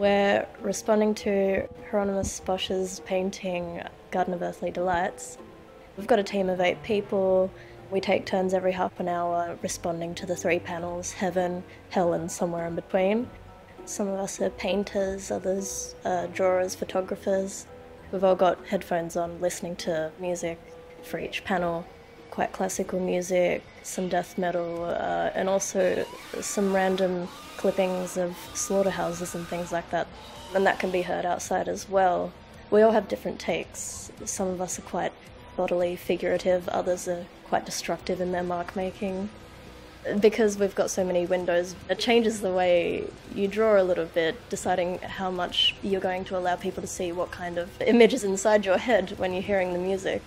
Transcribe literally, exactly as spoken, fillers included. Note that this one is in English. We're responding to Hieronymus Bosch's painting, Garden of Earthly Delights. We've got a team of eight people. We take turns every half an hour responding to the three panels, heaven, hell and somewhere in between. Some of us are painters, others are drawers, photographers. We've all got headphones on, listening to music for each panel. Quite classical music, some death metal, uh, and also some random clippings of slaughterhouses and things like that. And that can be heard outside as well. We all have different takes. Some of us are quite bodily, figurative, others are quite destructive in their mark making. Because we've got so many windows, it changes the way you draw a little bit, deciding how much you're going to allow people to see what kind of images inside your head when you're hearing the music.